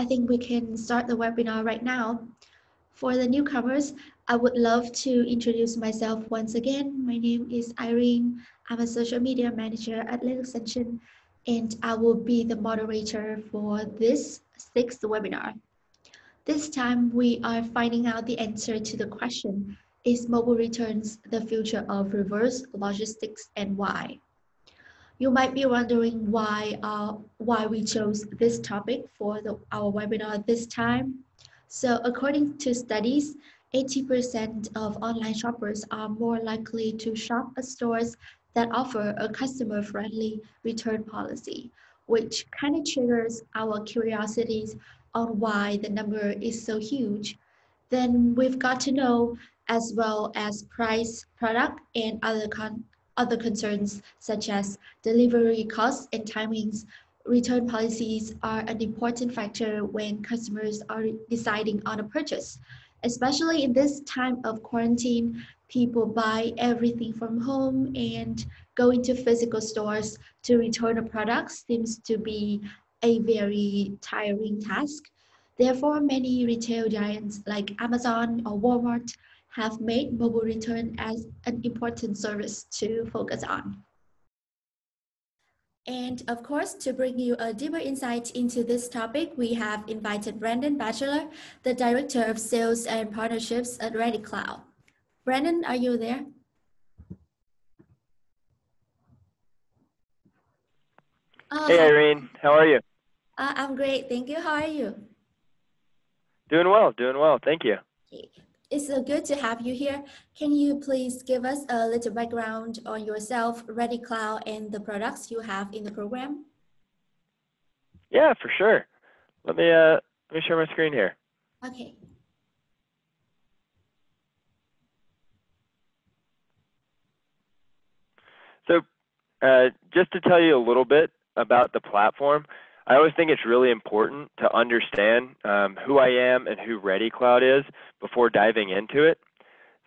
I think we can start the webinar right now. For the newcomers, I would love to introduce myself once again. My name is Irene. I'm a social media manager at LitExtension, and I will be the moderator for this 6th webinar. This time, we are finding out the answer to the question, is mobile returns the future of reverse logistics, and why? You might be wondering why we chose this topic for our webinar this time. So according to studies, 80% of online shoppers are more likely to shop at stores that offer a customer-friendly return policy, which kind of triggers our curiosities on why the number is so huge. Then we've got to know as well as price, product, and other concerns such as delivery costs and timings. Return policies are an important factor when customers are deciding on a purchase. Especially in this time of quarantine, people buy everything from home, and going to physical stores to return a product seems to be a very tiring task. Therefore, many retail giants like Amazon or Walmart have made mobile return as an important service to focus on. And of course, to bring you a deeper insight into this topic, we have invited Brandon Batchelor, the Director of Sales and Partnerships at Ready Cloud. Brandon, are you there? Hey, Irene. How are you? I'm great. Thank you. How are you? Doing well. Doing well. Thank you. It's so good to have you here. Can you please give us a little background on yourself, Ready Cloud, and the products you have in the program? Yeah, for sure. Let me share my screen here. Okay. So just to tell you a little bit about the platform, I always think it's really important to understand who I am and who Ready Cloud is before diving into it.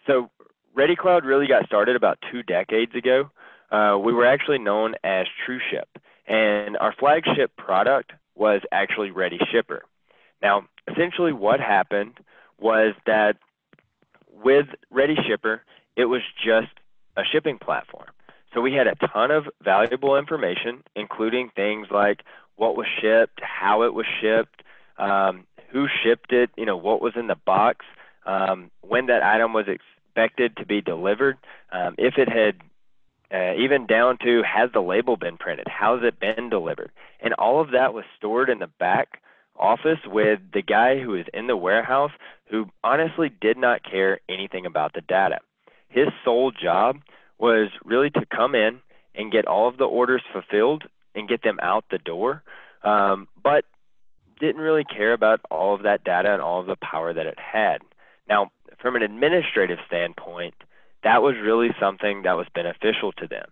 So Ready Cloud really got started about 2 decades ago. We were actually known as TrueShip, and our flagship product was actually ReadyShipper. Now, essentially what happened was that with ReadyShipper, it was just a shipping platform. So we had a ton of valuable information, including things like what was shipped, how it was shipped, who shipped it, you know, what was in the box, when that item was expected to be delivered, if it had, even down to has the label been printed, how's it been delivered, and all of that was stored in the back office with the guy who was in the warehouse who honestly did not care anything about the data. His sole job was really to come in and get all of the orders fulfilled and get them out the door, but didn't really care about all of that data and all of the power that it had. Now, from an administrative standpoint, that was really something that was beneficial to them.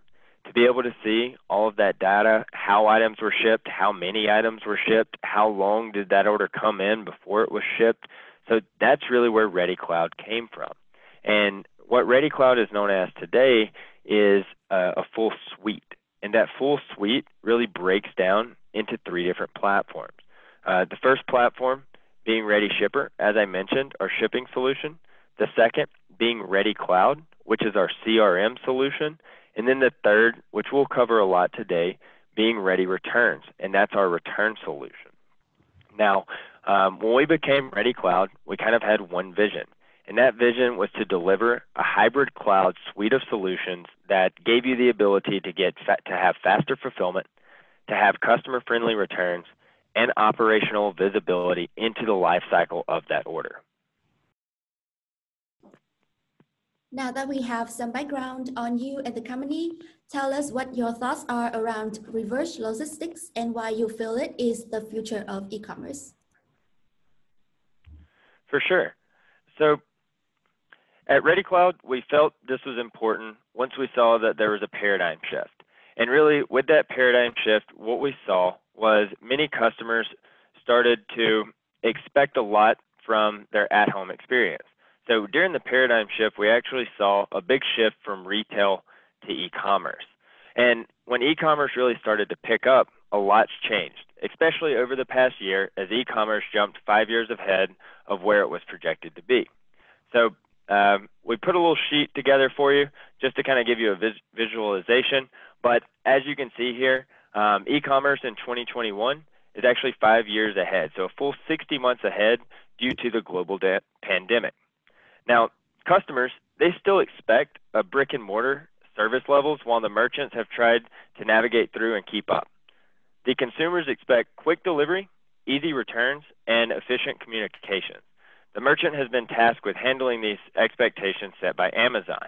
To be able to see all of that data, how items were shipped, how many items were shipped, how long did that order come in before it was shipped. So that's really where Ready Cloud came from. And what Ready Cloud is known as today is a full suite. And that full suite really breaks down into 3 different platforms. The first platform being ReadyShipper, as I mentioned, our shipping solution. The second being Ready Cloud, which is our CRM solution. And then the third, which we'll cover a lot today, being Ready Returns, and that's our return solution. Now, when we became Ready Cloud, we kind of had one vision. And that vision was to deliver a hybrid cloud suite of solutions that gave you the ability to have faster fulfillment, to have customer-friendly returns, and operational visibility into the life cycle of that order. Now that we have some background on you and the company, tell us what your thoughts are around reverse logistics and why you feel it is the future of e-commerce. For sure. So at Ready Cloud, we felt this was important once we saw that there was a paradigm shift. And really, with that paradigm shift, what we saw was many customers started to expect a lot from their at-home experience. So during the paradigm shift, we actually saw a big shift from retail to e-commerce. And when e-commerce really started to pick up, a lot's changed, especially over the past year as e-commerce jumped 5 years ahead of where it was projected to be. So we put a little sheet together for you just to kind of give you a visualization. But as you can see here, e-commerce in 2021 is actually 5 years ahead, so a full 60 months ahead due to the global pandemic. Now, customers, they still expect a brick-and-mortar service levels while the merchants have tried to navigate through and keep up. The consumers expect quick delivery, easy returns, and efficient communication. The merchant has been tasked with handling these expectations set by Amazon.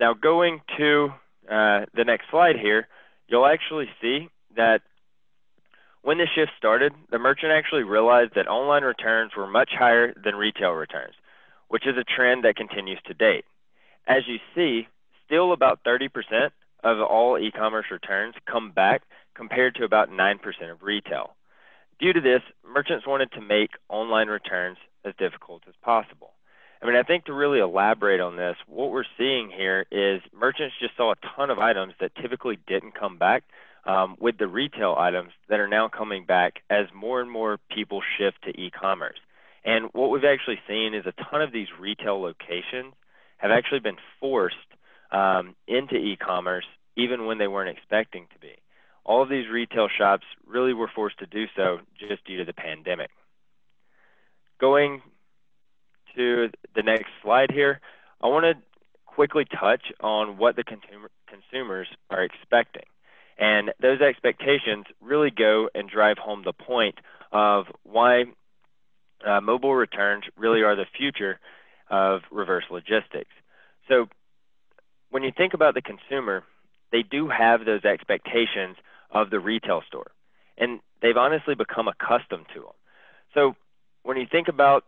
Now, going to the next slide here, you'll actually see that when the shift started, the merchant actually realized that online returns were much higher than retail returns, which is a trend that continues to date. As you see, still about 30% of all e-commerce returns come back compared to about 9% of retail. Due to this, merchants wanted to make online returns as difficult as possible. I mean, I think to really elaborate on this, what we're seeing here is merchants just saw a ton of items that typically didn't come back with the retail items that are now coming back as more and more people shift to e-commerce. And what we've actually seen is a ton of these retail locations have actually been forced into e-commerce even when they weren't expecting to be. All of these retail shops really were forced to do so just due to the pandemic. Going to the next slide here, I want to quickly touch on what the consumers are expecting. And those expectations really go and drive home the point of why mobile returns really are the future of reverse logistics. So when you think about the consumer, they do have those expectations of the retail store, and they've honestly become accustomed to them. So when you think about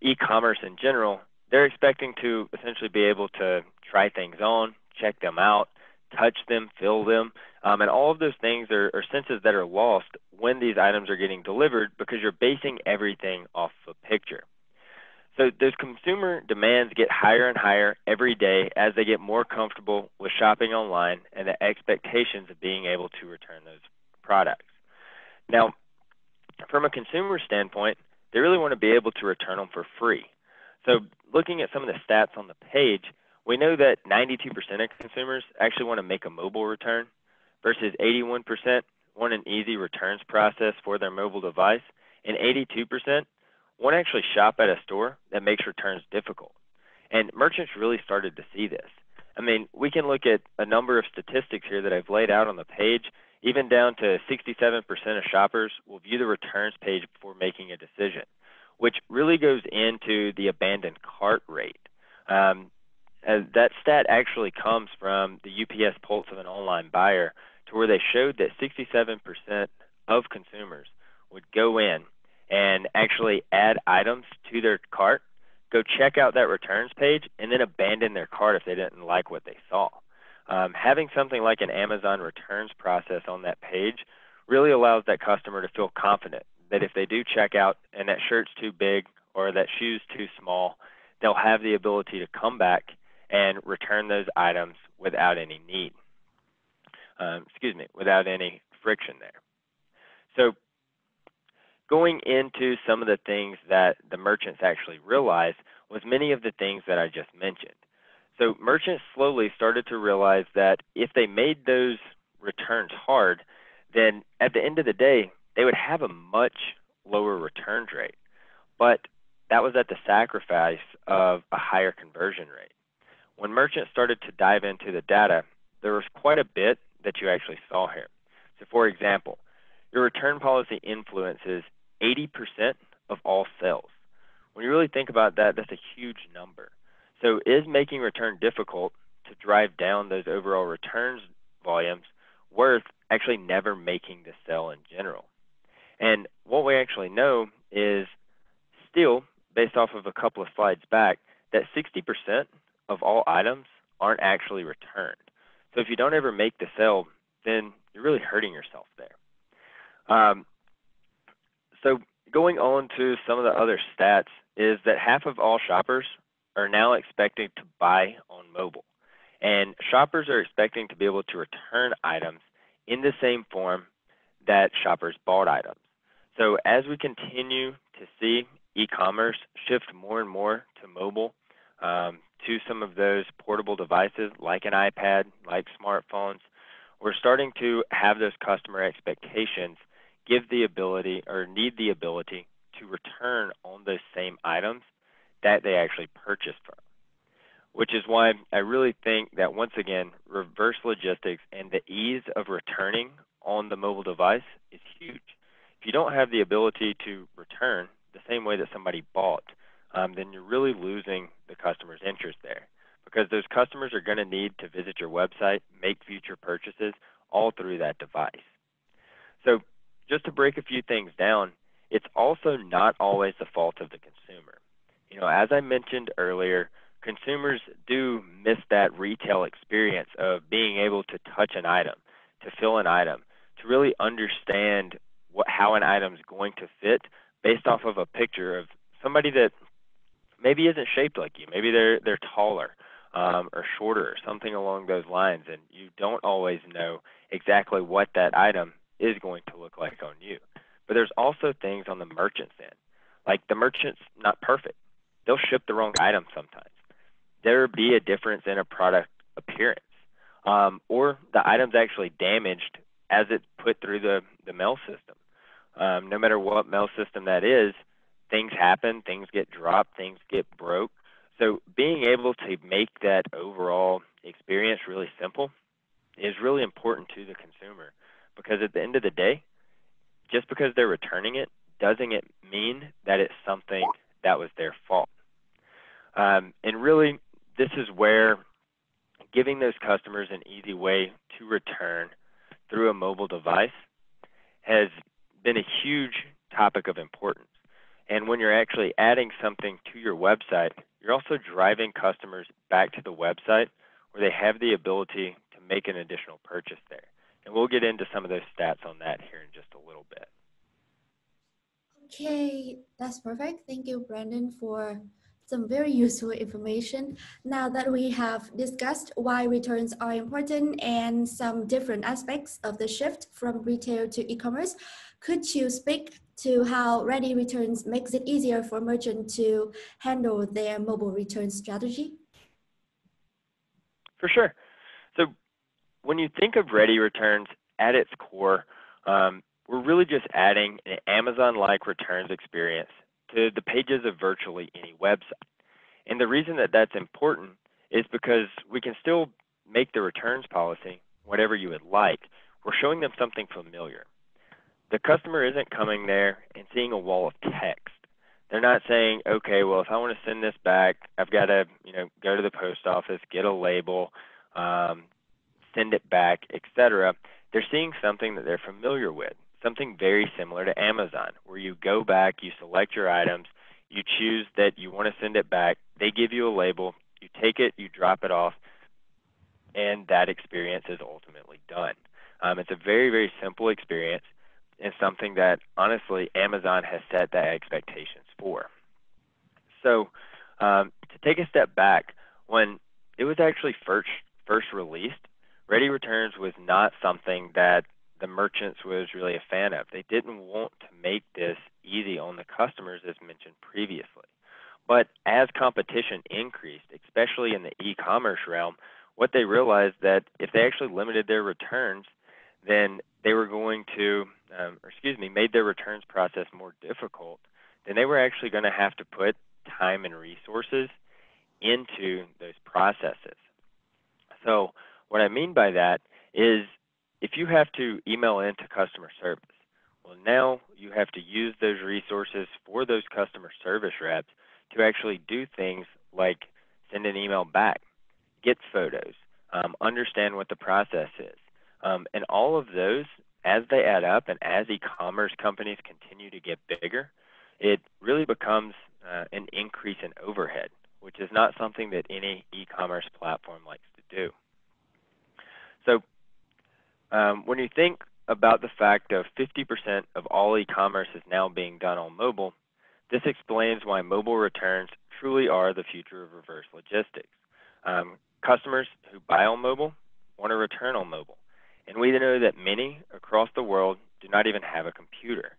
e-commerce in general, they're expecting to essentially be able to try things on, check them out, touch them, feel them, and all of those things are senses that are lost when these items are getting delivered because you're basing everything off a picture. So those consumer demands get higher and higher every day as they get more comfortable with shopping online and the expectations of being able to return those products. Now, from a consumer standpoint, they really want to be able to return them for free. So looking at some of the stats on the page, we know that 92% of consumers actually want to make a mobile return versus 81% want an easy returns process for their mobile device, and 82% want to actually shop at a store that makes returns difficult. And merchants really started to see this. I mean, we can look at a number of statistics here that I've laid out on the page, even down to 67% of shoppers will view the returns page before making a decision, which really goes into the abandoned cart rate. And that stat actually comes from the UPS Pulse of an Online Buyer, to where they showed that 67% of consumers would go in and actually add items to their cart, go check out that returns page, and then abandon their cart if they didn't like what they saw. Having something like an Amazon returns process on that page really allows that customer to feel confident that if they do check out and that shirt's too big or that shoe's too small, they'll have the ability to come back and return those items without any need. Without any friction there. So going into some of the things that the merchants actually realized was many of the things that I just mentioned. So merchants slowly started to realize that if they made those returns hard, then at the end of the day, they would have a much lower returns rate. But that was at the sacrifice of a higher conversion rate. When merchants started to dive into the data, there was quite a bit that you actually saw here. So for example, your return policy influences 80% of all sales. When you really think about that, that's a huge number. So is making return difficult to drive down those overall returns volumes worth actually never making the sale in general? And what we actually know is still, based off of a couple of slides back, that 60% of all items aren't actually returned. So if you don't ever make the sale, then you're really hurting yourself there. So going on to some of the other stats is that half of all shoppers are now expected to buy on mobile. And shoppers are expecting to be able to return items in the same form that shoppers bought items. So as we continue to see e-commerce shift more and more to mobile, to some of those portable devices like an iPad, like smartphones, we're starting to have those customer expectations give the ability or need the ability to return on those same items that they actually purchased from, which is why I really think that once again, reverse logistics and the ease of returning on the mobile device is huge. If you don't have the ability to return the same way that somebody bought, then you're really losing the customer's interest there, because those customers are going to need to visit your website, make future purchases all through that device. So just to break a few things down, it's also not always the fault of the consumer. You know, as I mentioned earlier, consumers do miss that retail experience of being able to touch an item, to feel an item, to really understand how an item is going to fit based off of a picture of somebody that maybe isn't shaped like you. Maybe they're taller or shorter or something along those lines, and you don't always know exactly what that item is going to look like on you. But there's also things on the merchant's end. Like, the merchant's not perfect. They'll ship the wrong item sometimes. There'll be a difference in a product appearance, or the item's actually damaged as it's put through the mail system. No matter what mail system that is, things happen, things get dropped, things get broke. So being able to make that overall experience really simple is really important to the consumer, because at the end of the day, just because they're returning it, doesn't it mean that it's something that was their fault? And really, this is where giving those customers an easy way to return through a mobile device has been a huge topic of importance. And when you're actually adding something to your website, you're also driving customers back to the website where they have the ability to make an additional purchase there. And we'll get into some of those stats on that here in just a little bit. Okay, that's perfect. Thank you, Brandon, for some very useful information. Now that we have discussed why returns are important and some different aspects of the shift from retail to e-commerce, could you speak to how Ready Returns makes it easier for merchants to handle their mobile return strategy? For sure. So when you think of Ready Returns at its core, we're really just adding an Amazon-like returns experience to the pages of virtually any website. And the reason that that's important is because we can still make the returns policy whatever you would like. We're showing them something familiar. The customer isn't coming there and seeing a wall of text. They're not saying, okay, well, if I want to send this back, I've got to, you know, go to the post office, get a label, send it back, etc. They're seeing something that they're familiar with. Something very similar to Amazon, where you go back, you select your items, you choose that you want to send it back, they give you a label, you take it, you drop it off, and that experience is ultimately done. It's a very, very simple experience, and something that, honestly, Amazon has set the expectations for. So to take a step back, when it was actually first released, Ready Returns was not something that the merchants was really a fan of. They didn't want to make this easy on the customers, as mentioned previously. But as competition increased, especially in the e-commerce realm, what they realized that if they actually limited their returns, then they were going to, made their returns process more difficult, then they were actually going to have to put time and resources into those processes. So what I mean by that is, if you have to email into customer service, well, now you have to use those resources for those customer service reps to actually do things like send an email back, get photos, understand what the process is. And all of those, as they add up and as e-commerce companies continue to get bigger, it really becomes an increase in overhead, which is not something that any e-commerce platform likes to do. So when you think about the fact of 50% of all e-commerce is now being done on mobile, this explains why mobile returns truly are the future of reverse logistics. customers who buy on mobile want to return on mobile. And we know that many across the world do not even have a computer.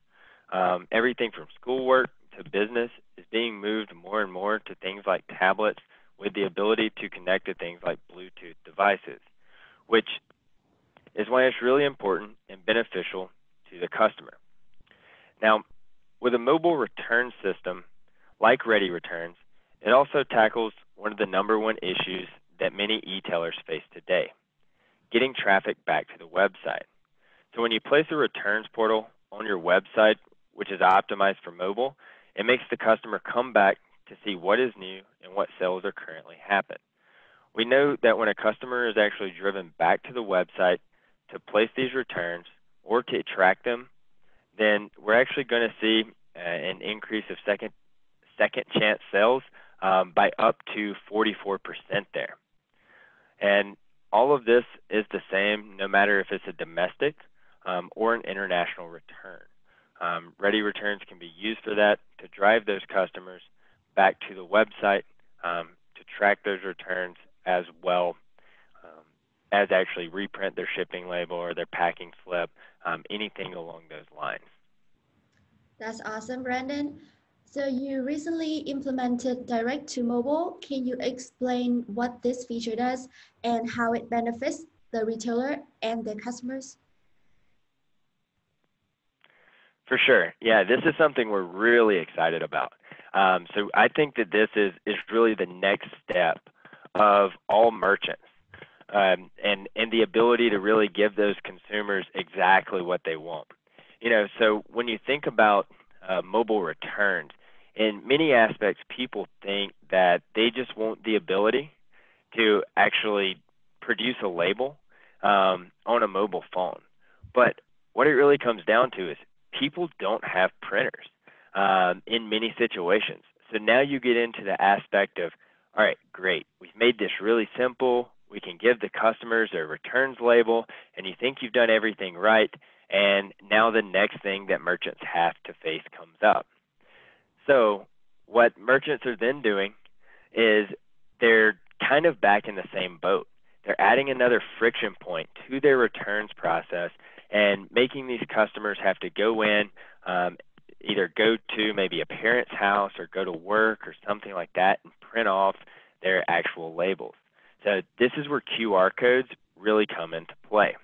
Everything from schoolwork to business is being moved more and more to things like tablets with the ability to connect to things like Bluetooth devices, which is why it's really important and beneficial to the customer. Now, with a mobile return system like Ready Returns, it also tackles one of the number one issues that many e-tailers face today, getting traffic back to the website. So when you place a returns portal on your website, which is optimized for mobile, it makes the customer come back to see what is new and what sales are currently happening. We know that when a customer is actually driven back to the website to place these returns or to track them, then we're actually going to see an increase of second chance sales by up to 44% there. And all of this is the same no matter if it's a domestic or an international return. Ready Returns can be used for that to drive those customers back to the website to track those returns as well as actually reprint their shipping label or their packing slip, anything along those lines. That's awesome, Brandon. So you recently implemented direct to mobile. Can you explain what this feature does and how it benefits the retailer and their customers? For sure. Yeah, this is something we're really excited about. So I think that this is really the next step of all merchants and the ability to really give those consumers exactly what they want. You know, so when you think about mobile returns, in many aspects, people think that they just want the ability to actually produce a label on a mobile phone. But what it really comes down to is people don't have printers in many situations. So now you get into the aspect of, all right, great, we've made this really simple. We can give the customers their returns label, and you think you've done everything right, and now the next thing that merchants have to face comes up. So what merchants are then doing is they're kind of back in the same boat. They're adding another friction point to their returns process and making these customers have to go in, either go to maybe a parent's house or go to work or something like that and print off their actual labels. So this is where QR codes really come into play.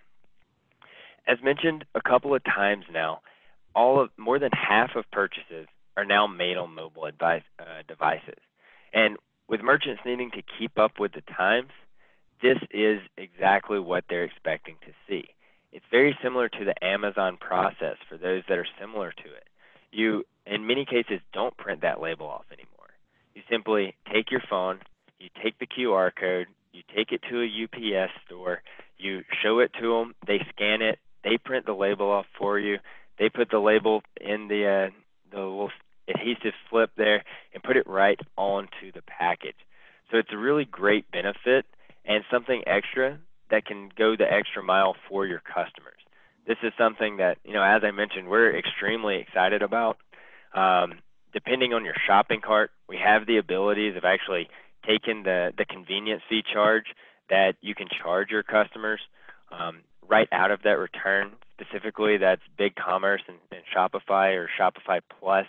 As mentioned a couple of times now, more than half of purchases are now made on mobile devices. And with merchants needing to keep up with the times, this is exactly what they're expecting to see. It's very similar to the Amazon process for those that are similar to it. You, in many cases, don't print that label off anymore. You simply take your phone, you take the QR code, you take it to a UPS store, you show it to them, they scan it, they print the label off for you, they put the label in the little adhesive slip there and put it right onto the package. So it's a really great benefit and something extra that can go the extra mile for your customers. This is something that, you know, as I mentioned, we're extremely excited about. Depending on your shopping cart, we have the abilities of actually taking the convenience fee charge that you can charge your customers right out of that return. Specifically, that's BigCommerce and Shopify or Shopify Plus,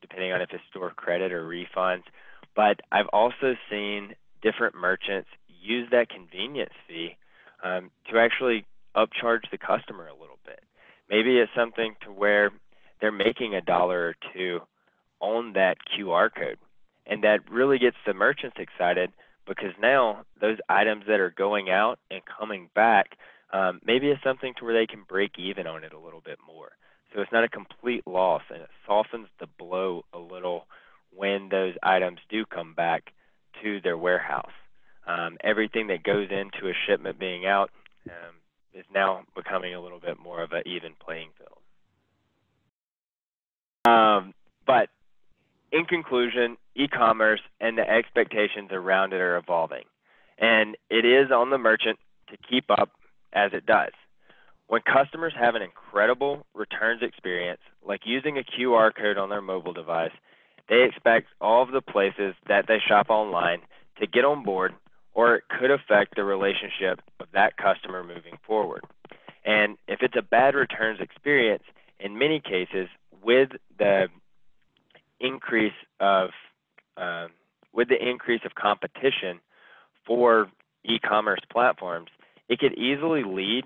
depending on if it's store credit or refunds. But I've also seen different merchants use that convenience fee to actually upcharge the customer a little bit. Maybe it's something to where they're making $1 or $2 on that QR code. And that really gets the merchants excited because now those items that are going out and coming back, maybe it's something to where they can break even on it a little bit more. So it's not a complete loss, and it softens the blow a little when those items do come back to their warehouse. Everything that goes into a shipment being out is now becoming a little bit more of an even playing field. But in conclusion, e-commerce and the expectations around it are evolving, and it is on the merchant to keep up as it does. When customers have an incredible returns experience, like using a QR code on their mobile device, they expect all of the places that they shop online to get on board or it could affect the relationship of that customer moving forward. And if it's a bad returns experience, in many cases, with the increase of competition for e-commerce platforms, it could easily lead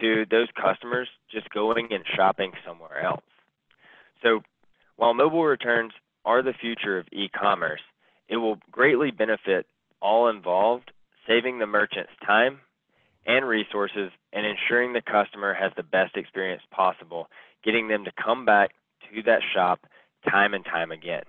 to those customers just going and shopping somewhere else. So while mobile returns are the future of e-commerce, it will greatly benefit all involved, saving the merchant's time and resources and ensuring the customer has the best experience possible, getting them to come back to that shop time and time again.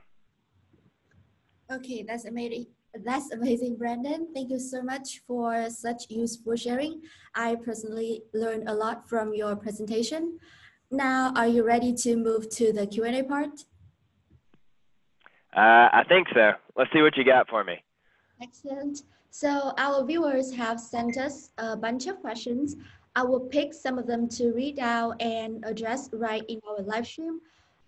Okay, that's amazing. That's amazing, Brandon. Thank you so much for such useful sharing. I personally learned a lot from your presentation. Now, are you ready to move to the Q&A part? I think so. Let's see what you got for me. Excellent. So our viewers have sent us a bunch of questions. I will pick some of them to read out and address right in our live stream.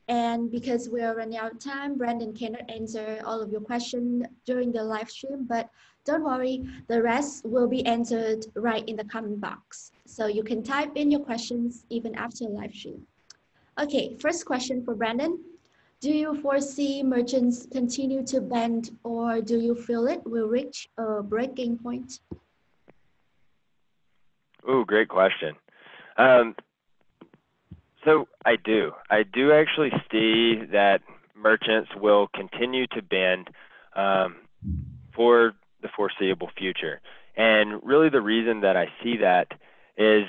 And because we are running out of time, Brandon cannot answer all of your questions during the live stream, but don't worry, the rest will be answered right in the comment box. So you can type in your questions even after live stream. Okay, first question for Brandon. Do you foresee merchants continue to bend, or do you feel it will reach a breaking point? Oh, great question. So I do actually see that merchants will continue to bend for the foreseeable future. And really the reason that I see that is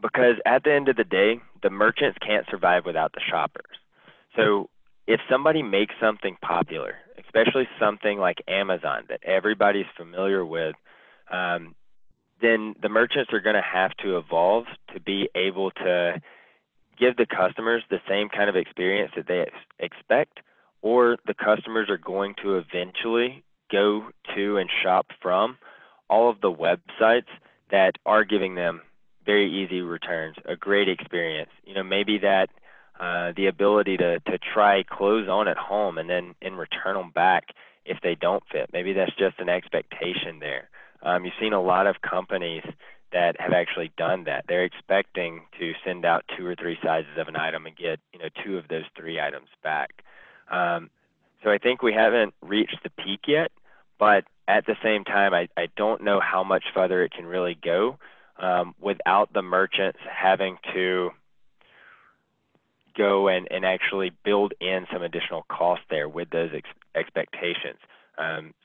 because at the end of the day, the merchants can't survive without the shoppers. So if somebody makes something popular, especially something like Amazon that everybody's familiar with, then the merchants are going to have to evolve to be able to give the customers the same kind of experience that they expect, or the customers are going to eventually go to and shop from all of the websites that are giving them very easy returns, a great experience. You know, maybe that the ability to try clothes on at home and then return them back if they don't fit. Maybe that's just an expectation there. You've seen a lot of companies that have actually done that. They're expecting to send out 2 or 3 sizes of an item and get, you know, 2 of those 3 items back. So I think we haven't reached the peak yet, but at the same time, I don't know how much further it can really go without the merchants having to go and actually build in some additional cost there with those expectations.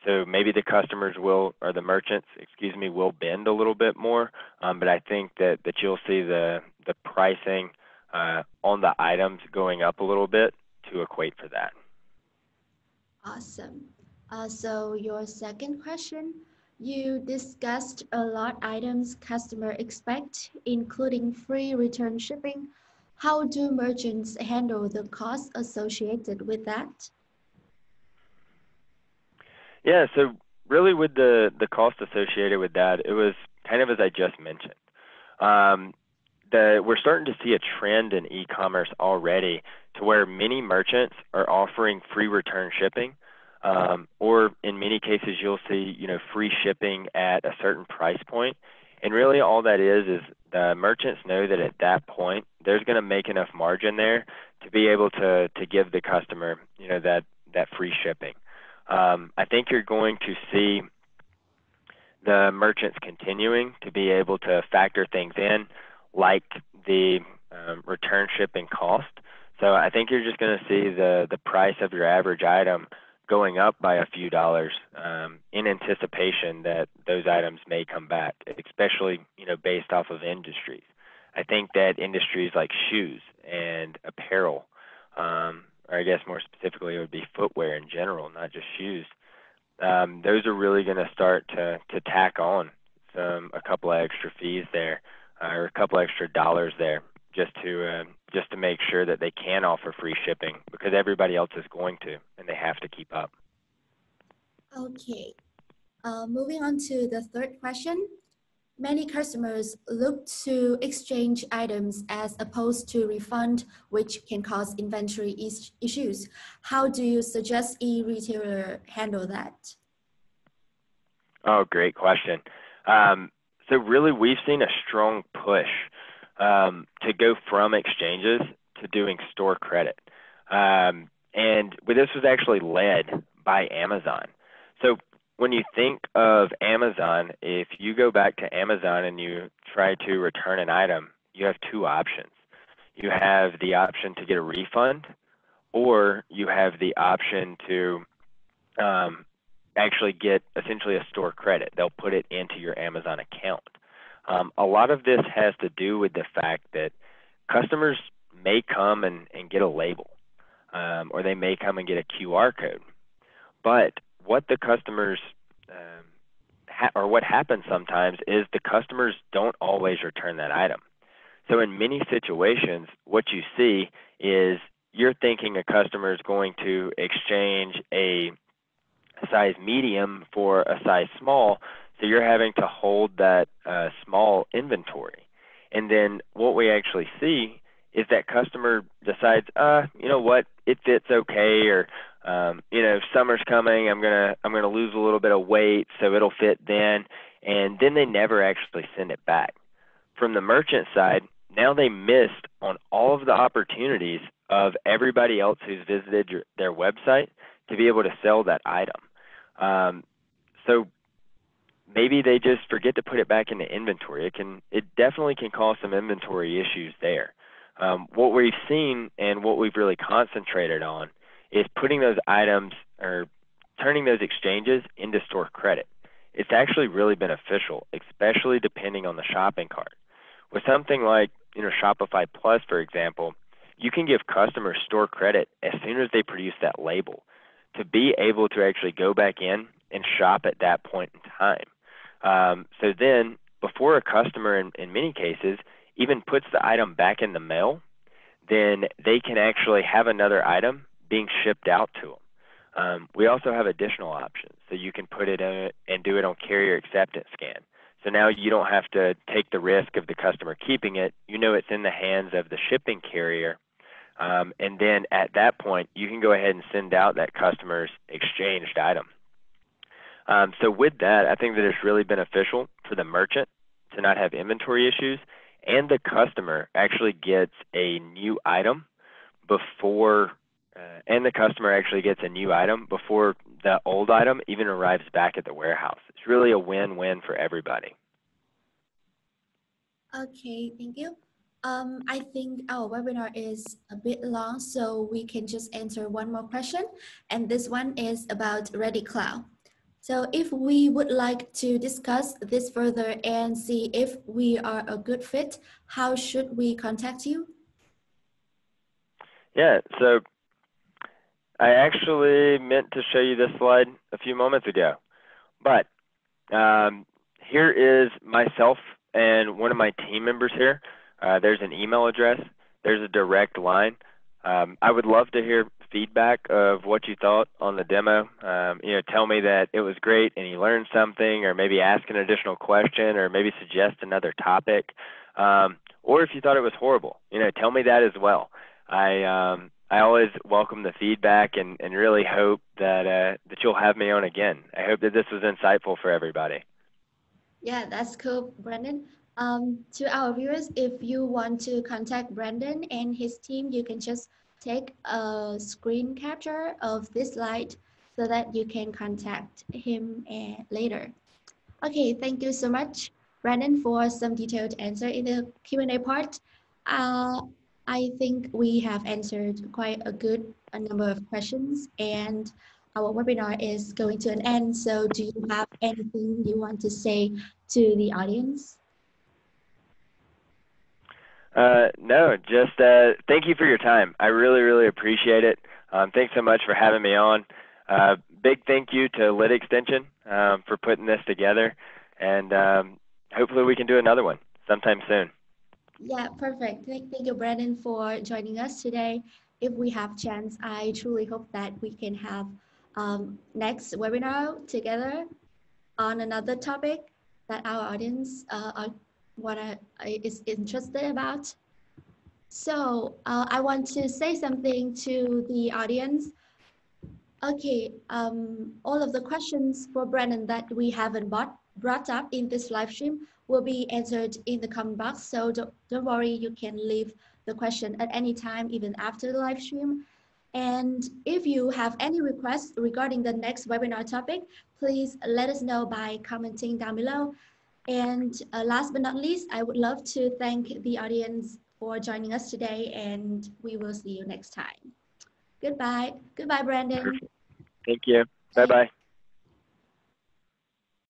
So maybe the customers will, or the merchants, excuse me, will bend a little bit more, but I think that you'll see the pricing on the items going up a little bit to equate for that. Awesome. So your second question, you discussed a lot items customers expect, including free return shipping. How do merchants handle the costs associated with that? Yeah, so really with the cost associated with that, it was kind of as I just mentioned. We're starting to see a trend in e-commerce already to where many merchants are offering free return shipping, or in many cases you'll see, you know, free shipping at a certain price point. And really all that is the merchants know that at that point, there's going to make enough margin there to be able to give the customer, you know, that free shipping. I think you're going to see the merchants continuing to be able to factor things in, like the return shipping cost. So I think you're just going to see the price of your average item going up by a few dollars in anticipation that those items may come back, especially, you know, based off of industries. I think that industries like shoes and apparel, or I guess more specifically, it would be footwear in general, not just shoes. Those are really going to start to tack on a couple of extra fees there, or a couple of extra dollars there, just to make sure that they can offer free shipping, because everybody else is going to, and they have to keep up. Okay, moving on to the third question. Many customers look to exchange items as opposed to refund, which can cause inventory issues. How do you suggest e-retailer handle that? Oh, great question. So really, we've seen a strong push to go from exchanges to doing store credit. And this was actually led by Amazon. So when you think of Amazon, if you go back to Amazon and you try to return an item, you have two options. You have the option to get a refund, or you have the option to actually get essentially a store credit. They'll put it into your Amazon account. A lot of this has to do with the fact that customers may come and get a label, or they may come and get a QR code. But what the customers, what happens sometimes is the customers don't always return that item. So in many situations, what you see is you're thinking a customer is going to exchange a size medium for a size small, so you're having to hold that small inventory. And then what we actually see is that customer decides, you know what, it fits okay, or you know, summer's coming, I'm gonna lose a little bit of weight, so it'll fit then. And then they never actually send it back. From the merchant side, now they missed on all of the opportunities of everybody else who's visited their website to be able to sell that item. So maybe they just forget to put it back into inventory. It definitely can cause some inventory issues there. What we've seen and what we've really concentrated on is putting those items or turning those exchanges into store credit. It's actually really beneficial, especially depending on the shopping cart. With something like, you know, Shopify Plus, for example, you can give customers store credit as soon as they produce that label to be able to actually go back in and shop at that point in time. So then before a customer, in many cases, even puts the item back in the mail, then they can actually have another item being shipped out to them. We also have additional options. So you can put it in and do it on carrier acceptance scan. So now you don't have to take the risk of the customer keeping it. You know it's in the hands of the shipping carrier. And then at that point, you can go ahead and send out that customer's exchanged item. So with that, I think that it's really beneficial for the merchant to not have inventory issues, and the customer actually gets a new item before the old item even arrives back at the warehouse. It's really a win-win for everybody. Okay, thank you. I think our webinar is a bit long, so we can just answer one more question. And this one is about Ready Cloud. So if we would like to discuss this further and see if we are a good fit, how should we contact you? Yeah, so I actually meant to show you this slide a few moments ago, but here is myself and one of my team members here. There's an email address. There's a direct line. I would love to hear feedback of what you thought on the demo. You know, tell me that it was great and you learned something, or maybe ask an additional question, or maybe suggest another topic. Or if you thought it was horrible, you know, tell me that as well. I always welcome the feedback and really hope that that you'll have me on again. I hope that this was insightful for everybody. Yeah, that's cool, Brandon. To our viewers, if you want to contact Brandon and his team, you can just take a screen capture of this slide so that you can contact him later. Okay, thank you so much, Brandon, for some detailed answer in the Q&A part. I think we have answered quite a good number of questions, and our webinar is going to an end. So do you have anything you want to say to the audience? No, just thank you for your time. I really, really appreciate it. Thanks so much for having me on. Big thank you to LitExtension for putting this together, and hopefully we can do another one sometime soon. Yeah, perfect. Thank you, Brandon, for joining us today. If we have chance, I truly hope that we can have next webinar together on another topic that our audience is interested about. So I want to say something to the audience. Okay, all of the questions for Brandon that we haven't brought up in this live stream will be answered in the comment box. So don't worry, you can leave the question at any time, even after the live stream. And if you have any requests regarding the next webinar topic, please let us know by commenting down below. And last but not least, I would love to thank the audience for joining us today, and we will see you next time. Goodbye. Goodbye, Brandon. Thank you. Bye-bye.